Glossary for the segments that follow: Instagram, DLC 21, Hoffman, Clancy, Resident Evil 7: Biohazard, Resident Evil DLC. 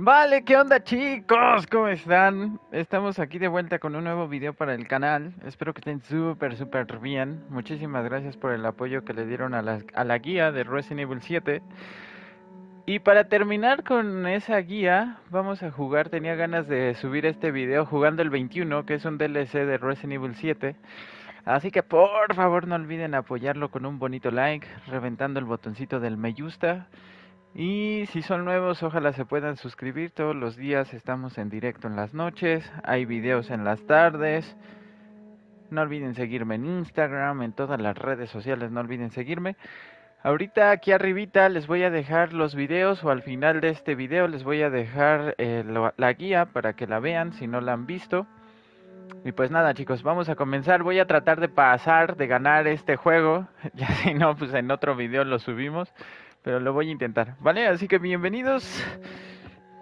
Vale, ¿qué onda, chicos? ¿Cómo están? Estamos aquí de vuelta con un nuevo video para el canal. Espero que estén súper bien. Muchísimas gracias por el apoyo que le dieron a la guía de Resident Evil 7. Y para terminar con esa guía, vamos a jugar. Tenía ganas de subir este video jugando el 21, que es un DLC de Resident Evil 7. Así que por favor no olviden apoyarlo con un bonito like, reventando el botoncito del me gusta. Y si son nuevos, ojalá se puedan suscribir. Todos los días estamos en directo en las noches, hay videos en las tardes. No olviden seguirme en Instagram, en todas las redes sociales, no olviden seguirme. Ahorita aquí arribita les voy a dejar los videos, o al final de este video les voy a dejar la guía para que la vean si no la han visto. Y pues nada, chicos, vamos a comenzar. Voy a tratar de ganar este juego. Ya si no, pues en otro video lo subimos, pero lo voy a intentar, ¿vale? Así que bienvenidos.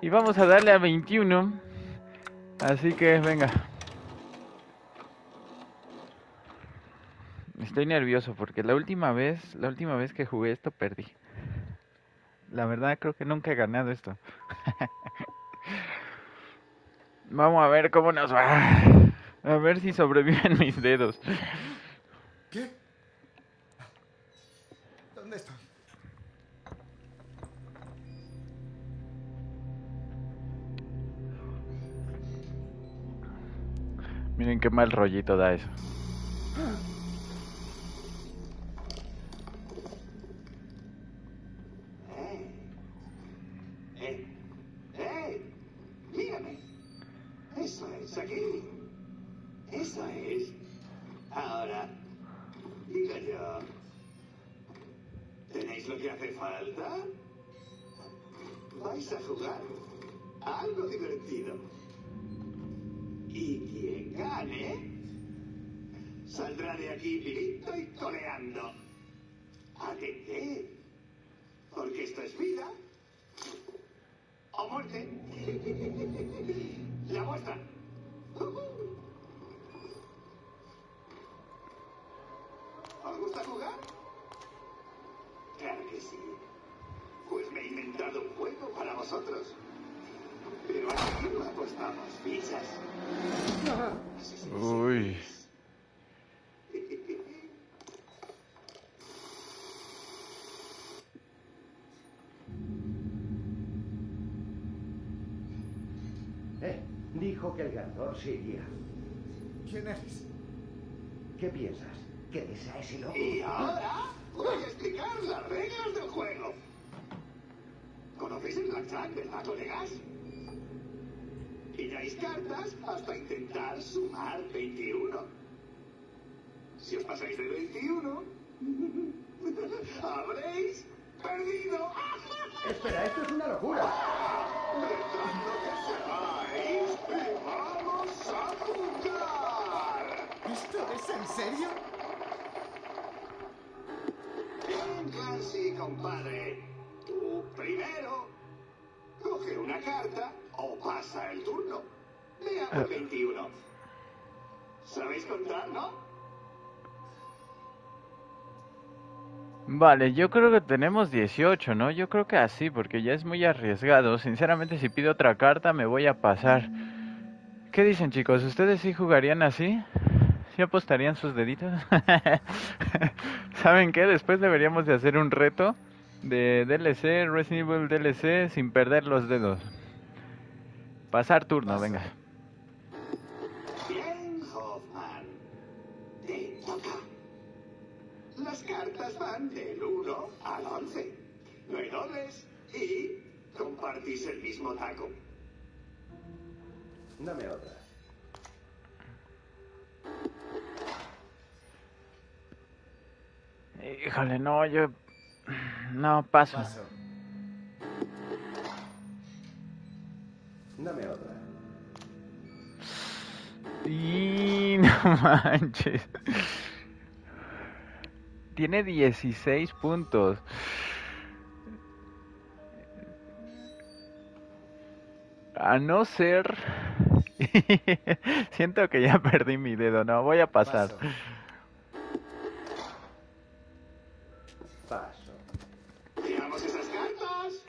Y vamos a darle a 21. Así que venga. Estoy nervioso porque la última vez que jugué esto perdí. La verdad creo que nunca he ganado esto. Vamos a ver cómo nos va. A ver si sobreviven mis dedos. ¿Qué? ¿Dónde estoy? Miren qué mal rollito da eso. Mírame. Eso es aquí. Eso es. Ahora, digo yo. ¿Tenéis lo que hace falta? ¿Vais a jugar a algo divertido? Y quien gane saldrá de aquí vivito y coleando. Atendé, porque esto es vida o muerte. La vuestra. ¿Os gusta jugar? Claro que sí. Pues me he inventado un juego para vosotros. Pero aquí no apostamos pizzas. Uy. Dijo que el ganador sería. ¿Quién eres? ¿Qué piensas? ¿Que desea ese loco? Y ahora voy a explicar las reglas del juego. ¿Conocéis el blackjack, verdad, colegas? Tiráis cartas hasta intentar sumar 21. Si os pasáis de 21, habréis perdido. Espera, esto es una locura. Retando que seáis y vamos a jugar. ¿Esto es en serio? Bien, Clancy, compadre. Tú primero. Coge una carta o pasa el turno. Veamos 21. ¿Sabéis contar, no? Vale, yo creo que tenemos 18, ¿no? Yo creo que así, porque ya es muy arriesgado. Sinceramente, si pido otra carta, me voy a pasar. ¿Qué dicen, chicos? ¿Ustedes sí jugarían así? ¿Sí apostarían sus deditos? ¿Saben qué? Después deberíamos de hacer un reto de DLC, Resident Evil DLC, sin perder los dedos. Pasar turno. Pasa. Venga. Bien, Hoffman. Te toca. Las cartas van del 1 al 11. No hay dobles y compartís el mismo taco. Dame otra. Híjole, no, yo... No, paso. Dame otra. Y no manches. Tiene 16 puntos. A no ser... Siento que ya perdí mi dedo. No, voy a pasar. Paso. Tiramos esas cartas.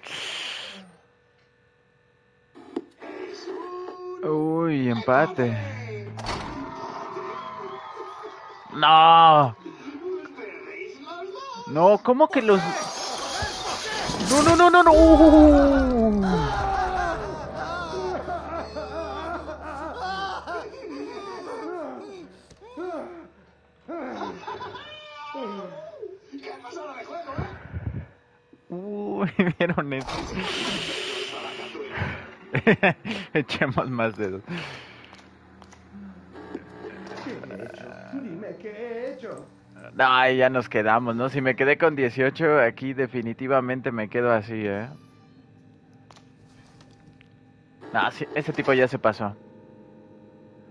empate. No. No, ¿cómo que los...? No, no, no, no, no. Vieron eso. Echemos más dedos. Dime qué he hecho. No, ya nos quedamos, ¿no? Si me quedé con 18, aquí definitivamente me quedo así, ¿eh? No, sí, ese tipo ya se pasó.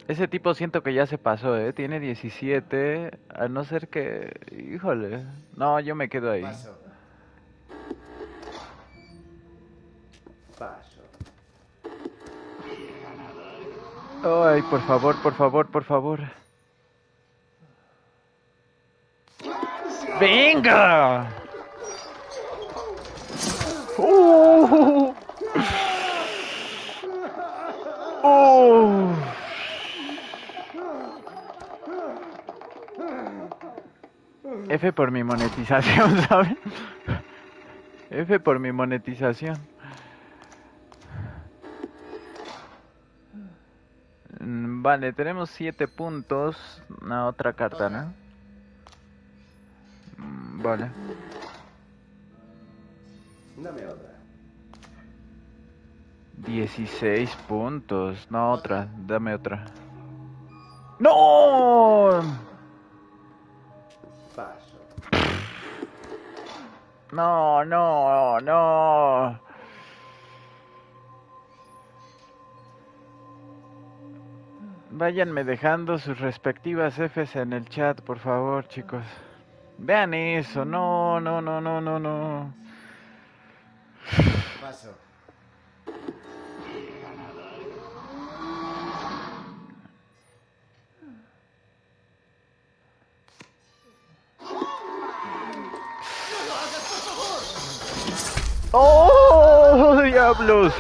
Ese tipo siento que ya se pasó, ¿eh? Tiene 17, a no ser que... Híjole. No, yo me quedo ahí. Paso. Paso. Ay, por favor, por favor, por favor. ¡Venga! F por mi monetización, ¿saben? F por mi monetización. Vale, tenemos 7 puntos. Una otra carta, ¿no? Vale. Dame otra. 16 puntos. No, otra. Dame otra. ¡No! Paso. No, no, no. Váyanme dejando sus respectivas Fs en el chat, por favor, chicos. Vean eso, no, no, no, no, no, no. Paso. ¡Oh, diablos!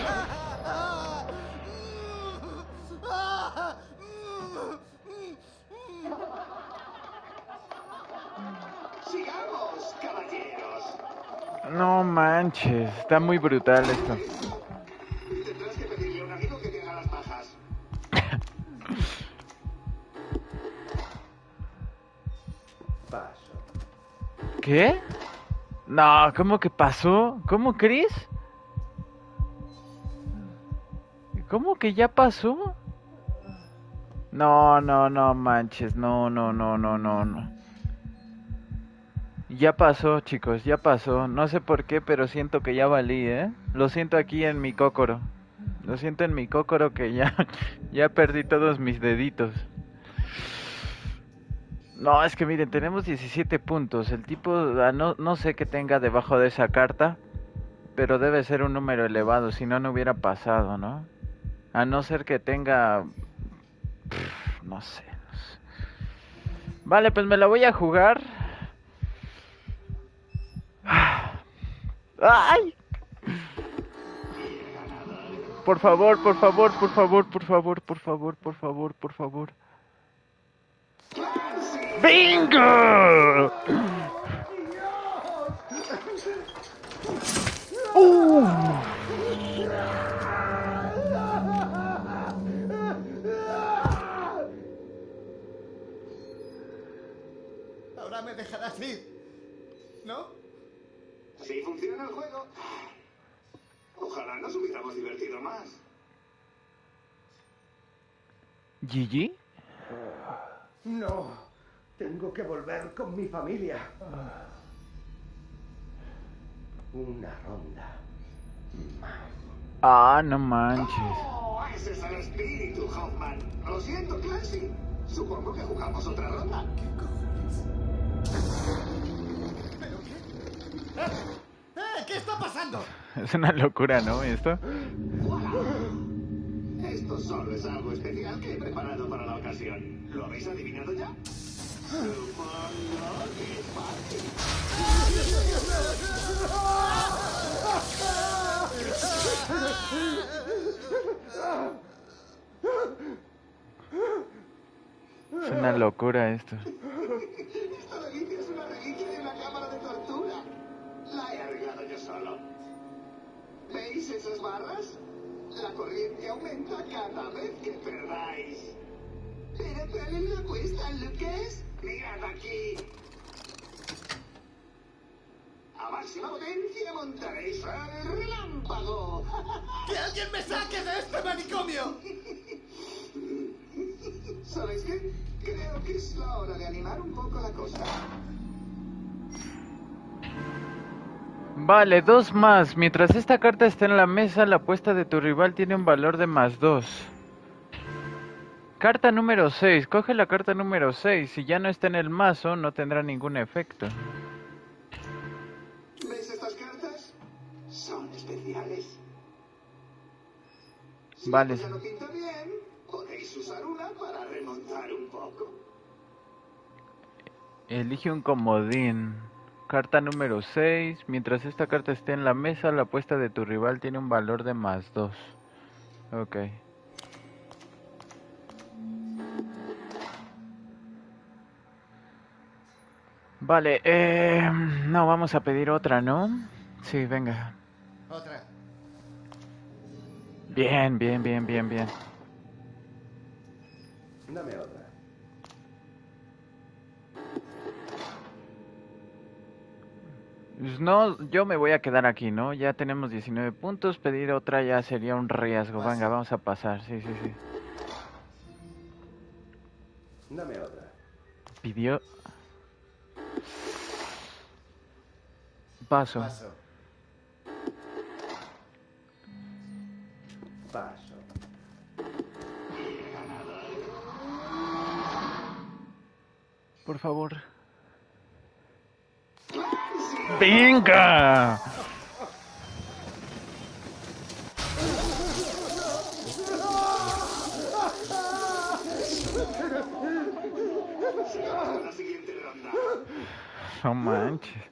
No manches, está muy brutal esto. Tendrás que pedirle a un amigo que te haga las pajas. Paso. ¿Qué? No, ¿cómo que pasó? ¿Cómo crees? ¿Cómo que ya pasó? No, no, no manches, no, no, no, no, no, no. Ya pasó, chicos, ya pasó. No sé por qué, pero siento que ya valí, ¿eh? Lo siento aquí en mi cócoro. Lo siento en mi cócoro que ya perdí todos mis deditos. No, es que miren, tenemos 17 puntos. El tipo, no sé qué tenga debajo de esa carta, pero debe ser un número elevado, si no, no hubiera pasado, ¿no? A no ser que tenga... Pff, no sé. Vale, pues me la voy a jugar. ¡Ay! Por favor, por favor, por favor, por favor, por favor, por favor, por favor. ¡Bingo! Ahora me dejarás ir, ¿no? Si funciona el juego, ojalá nos hubiéramos divertido más. ¿Gigi? No, tengo que volver con mi familia. Una ronda más. Ah, no manches. Oh, ese es el espíritu, Hoffman. Lo siento, Clancy. Supongo que jugamos otra ronda. ¿Qué cojones? ¿Qué está pasando? Es una locura, ¿no? ¿Esto? ¡Wow! Esto solo es algo especial que he preparado para la ocasión. ¿Lo habéis adivinado ya? Es una locura esto. Esta delicia es una reliquia de una cámara de tortura. La he arreglado yo solo. ¿Veis esas barras? La corriente aumenta cada vez que perdáis. Pero ¿cuál es la cuesta, Lucas? Mirad aquí. A máxima potencia montaréis el relámpago. ¡Que alguien me saque de este manicomio! ¿Sabéis qué? Creo que es la hora de animar un poco la cosa. Vale, 2 más. Mientras esta carta esté en la mesa, la apuesta de tu rival tiene un valor de +2. Carta número 6. Coge la carta número 6. Si ya no está en el mazo, no tendrá ningún efecto. ¿Ves estas cartas? Son especiales. Vale. Si ya no pinta bien, podéis usar una para remontar un poco. Elige un comodín. Carta número 6. Mientras esta carta esté en la mesa, la apuesta de tu rival tiene un valor de +2. Ok. Vale, no, vamos a pedir otra, ¿no? Sí, venga. Otra. Bien, bien, bien, bien, bien. Dame otra. No, yo me voy a quedar aquí, ¿no? Ya tenemos 19 puntos, pedir otra ya sería un riesgo. Pasa. Venga, vamos a pasar, sí, sí, sí. Dame otra. Pidió... Paso. Paso. Paso. Por favor. ¡Venga! La siguiente ronda. No manches.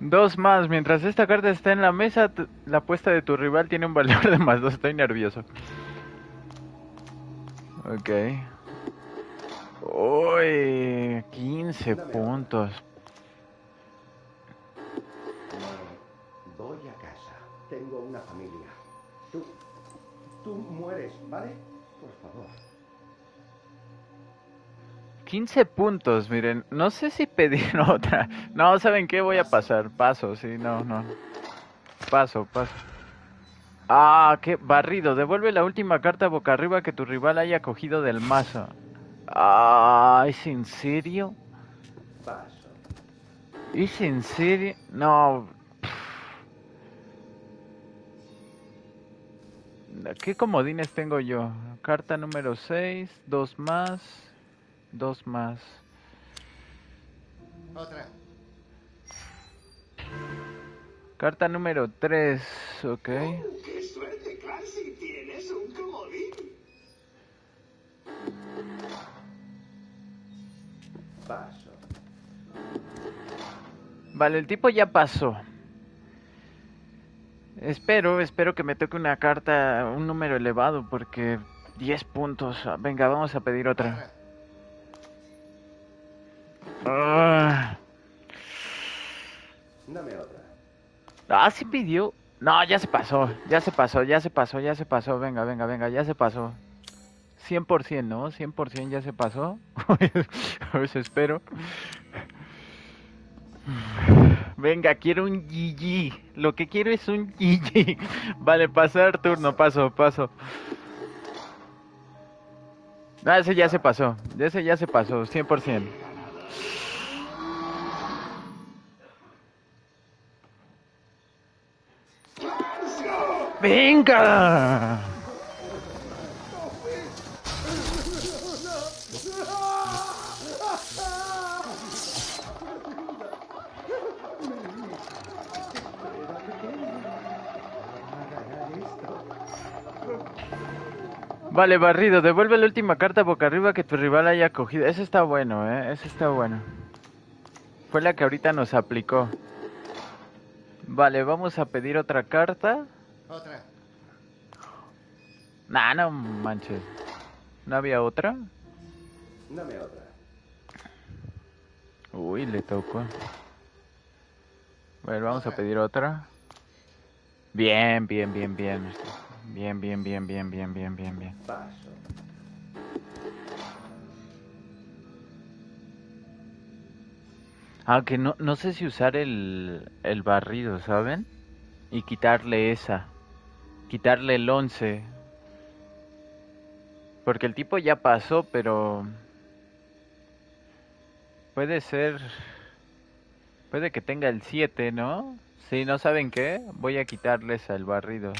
Dos más. Mientras esta carta está en la mesa, la apuesta de tu rival tiene un valor de +2. Estoy nervioso. Ok. Uy, 15 puntos. Voy a casa. Tengo una familia. Tú mueres, ¿vale? Por favor. 15 puntos, miren. No sé si pedir otra. No, ¿saben qué? Voy a pasar. Paso, sí, no, no. Paso, paso. Ah, qué barrido. Devuelve la última carta boca arriba que tu rival haya cogido del mazo. Ah, ¿es en serio? Paso. ¿Es en serio? No. ¿Qué comodines tengo yo? Carta número 6, 2 más, 2 más. Otra. Carta número 3, ok. ¡Qué suerte, Clancy! ¡Tienes un comodín! Paso. Vale, el tipo ya pasó. Espero que me toque una carta, un número elevado, porque 10 puntos. Venga, vamos a pedir otra. Dame otra. Ah, sí pidió. No, ya se pasó, ya se pasó, ya se pasó, ya se pasó. Venga, venga, venga, ya se pasó. 100%, ¿no? 100% ya se pasó. Pues espero. Venga, quiero un GG. Lo que quiero es un GG. Vale, pasar turno, paso, paso. Ah, ese ya se pasó. Ese ya se pasó, 100%. ¡Venga! Vale, barrido, devuelve la última carta boca arriba que tu rival haya cogido. Eso está bueno, eso está bueno. Fue la que ahorita nos aplicó. Vale, vamos a pedir otra carta. Otra. Nah, no manches. ¿No había otra? Dame otra. Uy, le tocó. Bueno, vamos a pedir otra. Bien, bien, bien, bien. Bien, bien, bien, bien, bien, bien, bien, bien. Paso. Aunque no sé si usar el barrido, ¿saben? Y quitarle esa. Quitarle el 11. Porque el tipo ya pasó, pero... Puede ser... Puede que tenga el 7, ¿no? Sí, ¿no saben qué? Voy a quitarles al barrido.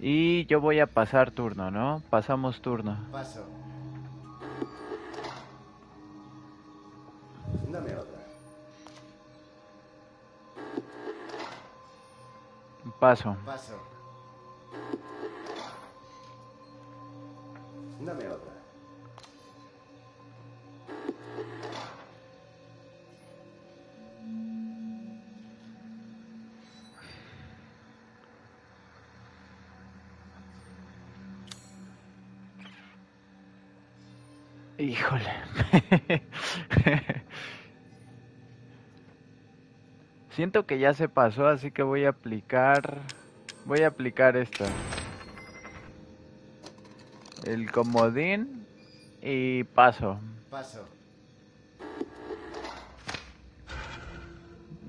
Y yo voy a pasar turno, ¿no? Pasamos turno. Paso. Dame otra. Paso. Paso. Dame otra. Híjole. Siento que ya se pasó, así que voy a aplicar... Voy a aplicar esto. El comodín y paso. Paso.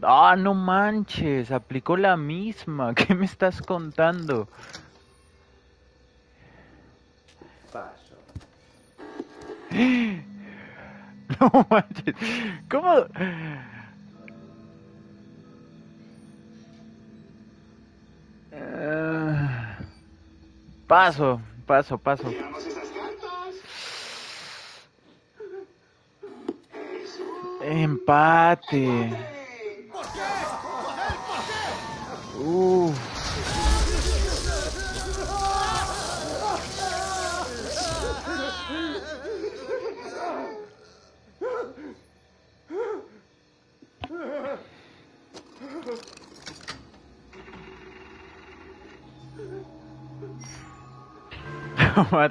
Ah, no manches, aplicó la misma. ¿Qué me estás contando? Paso. No manches. ¿Cómo? Paso, paso, paso. Empate.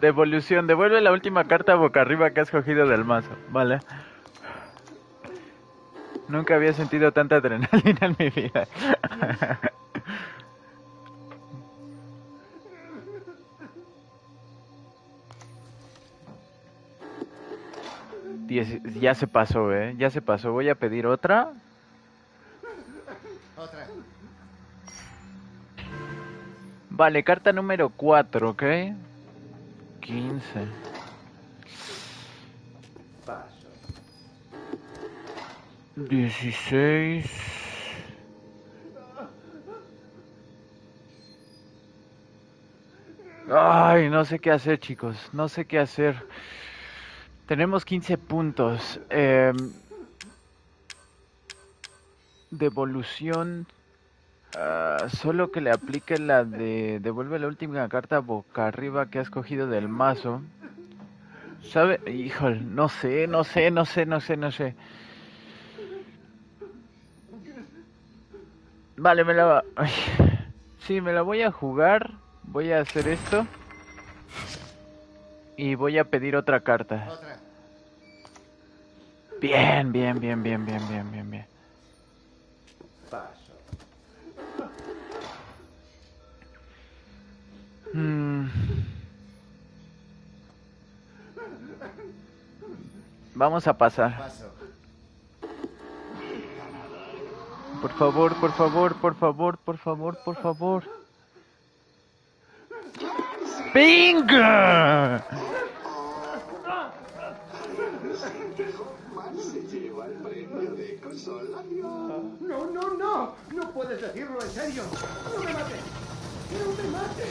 Devolución, devuelve la última carta boca arriba que has cogido del mazo, vale. Nunca había sentido tanta adrenalina en mi vida. Ya se pasó, ya se pasó. Voy a pedir otra. Otra. Vale, carta número 4, ¿ok? 15. Paso. 16. Ay, no sé qué hacer, chicos. No sé qué hacer. Tenemos 15 puntos. Devolución. Solo que le aplique la de devuelve la última carta boca arriba que has cogido del mazo. ¿Sabe? Híjole, no sé. Vale, Ay, sí, me la voy a jugar. Voy a hacer esto. Y voy a pedir otra carta. Otra. Bien. Paso. Vamos a pasar. Paso. Por favor. ¡Venga! No. No puedes decirlo en serio. No me mates.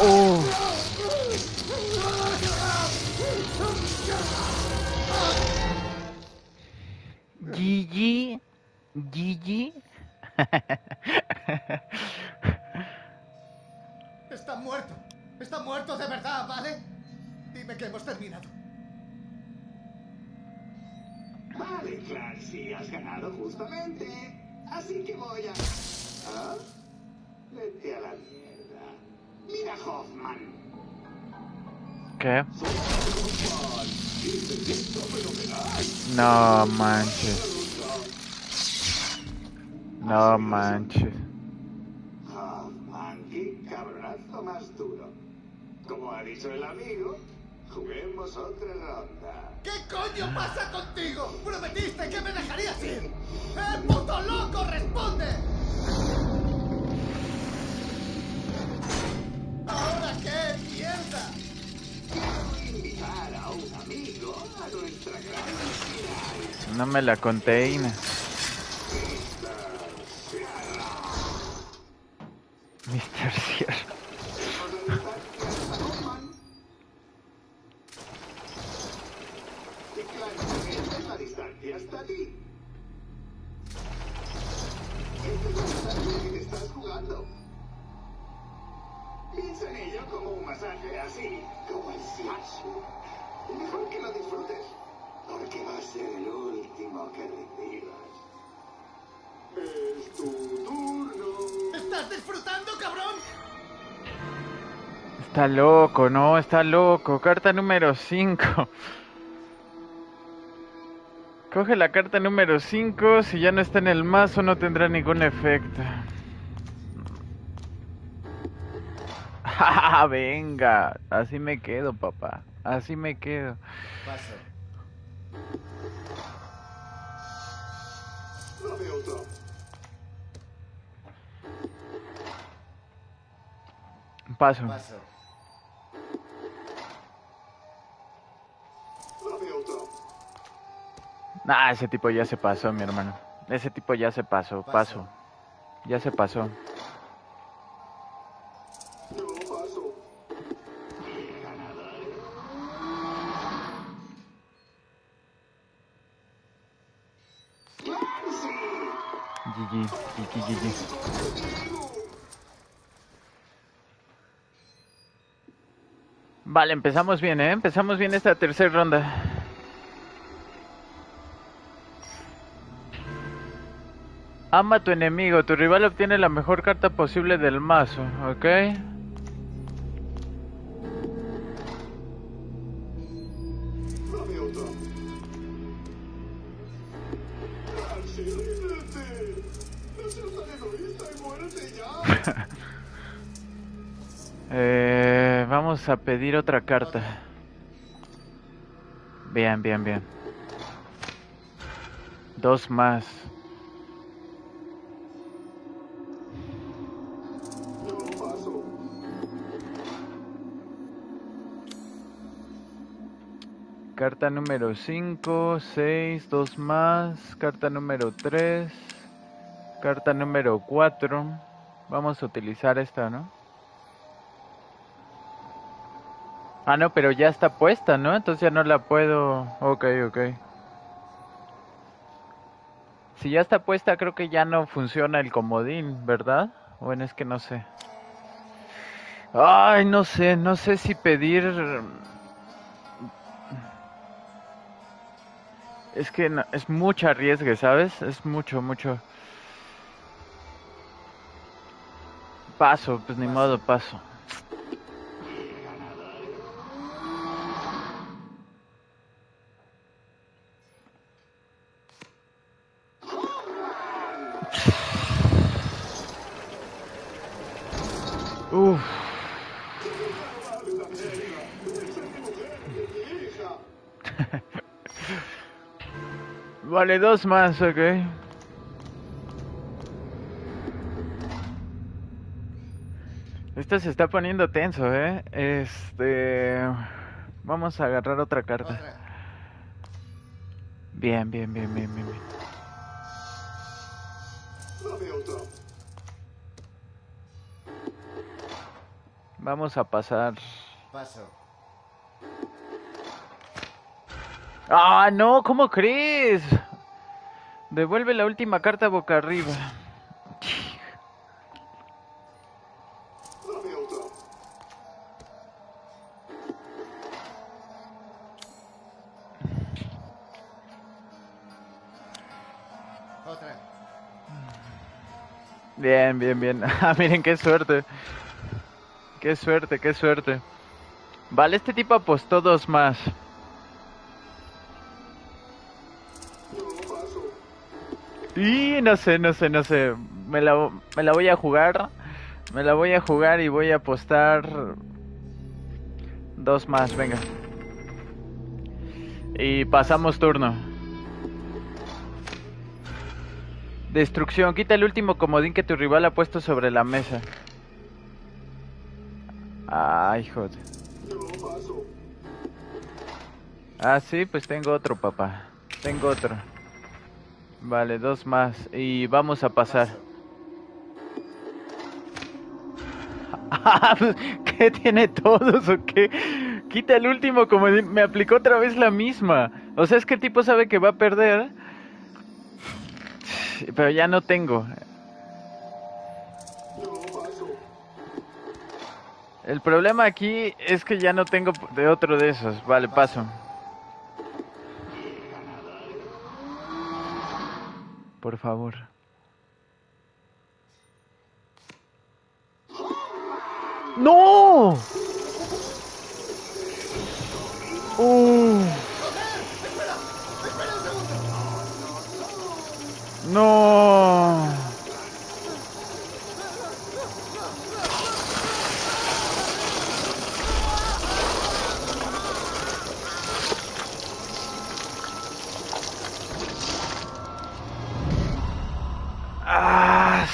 Oh. Gigi. Está muerto de verdad, ¿vale? Dime que hemos terminado. Vale, Clancy, has ganado justamente. Así que voy a... ¿Ah? Vete a la mierda. Mira, Hoffman. ¿Qué? No manches. No manches. Hoffman, qué cabrazo más duro. Como ha dicho el amigo, juguemos otra ronda. ¿Qué coño pasa contigo? Prometiste que me dejarías ir. ¡El puto loco responde! ¿Ahora qué mierda? Quiero invitar a un amigo a nuestra gran final. No me la conteina. Mr. Sierra. Está loco, no, está loco. Carta número 5. Coge la carta número 5. Si ya no está en el mazo, no tendrá ningún efecto. ¡Ah, venga! Así me quedo, papá. Así me quedo. Paso. No veo otro. Paso. Paso. Nah, ese tipo ya se pasó, mi hermano. Ese tipo ya se pasó, paso. Ya se pasó. No, paso. GG, GG, GG. Vale, empezamos bien, ¿eh? Empezamos bien esta tercera ronda. Ama a tu enemigo, tu rival obtiene la mejor carta posible del mazo, ¿ok? Vamos a pedir otra carta. Bien, bien, bien. Dos más. Carta número 5, 6, 2 más. Carta número 3. Carta número 4. Vamos a utilizar esta, ¿no? Ah, no, pero ya está puesta, ¿no? Entonces ya no la puedo... Ok, ok. Si ya está puesta, creo que ya no funciona el comodín, ¿verdad? Bueno, es que no sé. Ay, no sé. No sé si pedir... Es que no, es mucho arriesgue, ¿sabes? Es mucho, mucho. Paso, pues ni modo, paso. Uff. Vale, dos más, ok. Esto se está poniendo tenso, ¿eh? Vamos a agarrar otra carta. Bien, bien, bien, bien, bien, bien. Vamos a pasar. Paso. ¡Ah, no! ¿Cómo crees? Devuelve la última carta boca arriba. Bien, bien, bien. Ah, miren qué suerte. Qué suerte, qué suerte. Vale, este tipo apostó 2 más. Y no sé, no sé, no sé. Me la voy a jugar. Me la voy a jugar y voy a apostar 2 más, venga. Y pasamos turno. Destrucción. Quita el último comodín que tu rival ha puesto sobre la mesa. Ay, joder. Ah, sí, pues tengo otro, papá. Tengo otro. Vale, 2 más. Y vamos a pasar. ¿Qué tiene todos o qué? Quita el último, como me aplicó otra vez la misma. O sea, es que el tipo sabe que va a perder. Pero ya no tengo. El problema aquí es que ya no tengo de otro de esos. Vale, paso. Por favor. ¡No! No. Ah,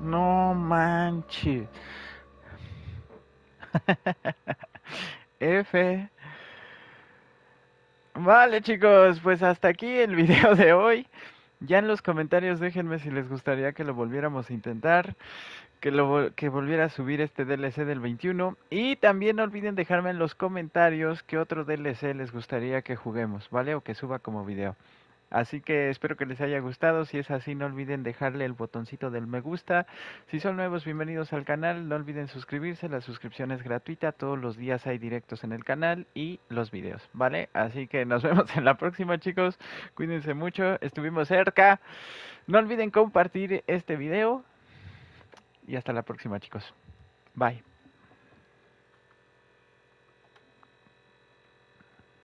no manches. F. Vale, chicos, pues hasta aquí el video de hoy. Ya en los comentarios déjenme si les gustaría que lo volviéramos a intentar, que volviera a subir este DLC del 21. Y también no olviden dejarme en los comentarios qué otro DLC les gustaría que juguemos, ¿vale? O que suba como video. Así que espero que les haya gustado. Si es así, no olviden dejarle el botoncito del me gusta. Si son nuevos, bienvenidos al canal. No olviden suscribirse, la suscripción es gratuita. Todos los días hay directos en el canal y los videos, ¿vale? Así que nos vemos en la próxima, chicos. Cuídense mucho, estuvimos cerca. No olviden compartir este video. Y hasta la próxima, chicos. Bye.